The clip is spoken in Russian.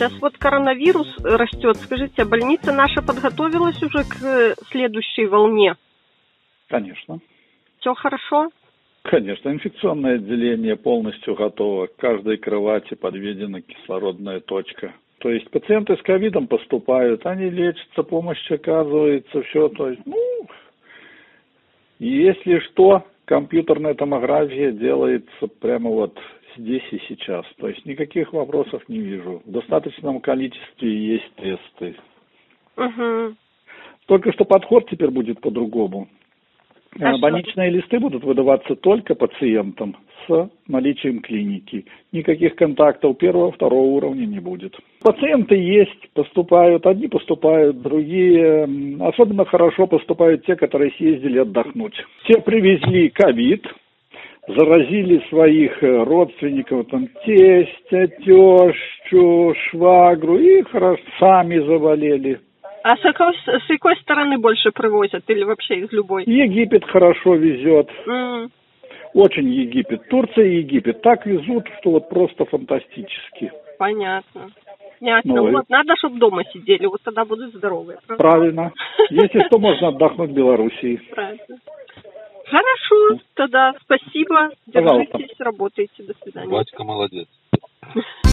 Сейчас вот коронавирус растет. Скажите, а больница наша подготовилась уже к следующей волне? Конечно. Все хорошо? Конечно. Инфекционное отделение полностью готово. К каждой кровати подведена кислородная точка. То есть пациенты с ковидом поступают, они лечатся, помощь оказывается, все. То есть, ну, если что, компьютерная томография делается прямо вот здесь и сейчас. То есть никаких вопросов не вижу. В достаточном количестве есть тесты. Угу. Только что подход теперь будет по-другому. А больничные листы будут выдаваться только пациентам с наличием клиники. Никаких контактов первого, второго уровня не будет. Пациенты есть, поступают, одни поступают, другие. Особенно хорошо поступают те, которые съездили отдохнуть. Те привезли ковид, заразили своих родственников, там, тестя, тещу, швагру, и хорошо сами заболели. А с какой стороны больше привозят или вообще из любой? Египет хорошо везет. Очень Египет. Турция и Египет. Так везут, что вот просто фантастически. Понятно. Ясно. Ну, вот, надо, чтобы дома сидели, вот тогда будут здоровы. Правда? Правильно. Если что, можно отдохнуть в Белоруссии. Правильно. Хорошо, тогда спасибо. Держитесь, работайте. До свидания. Батька молодец.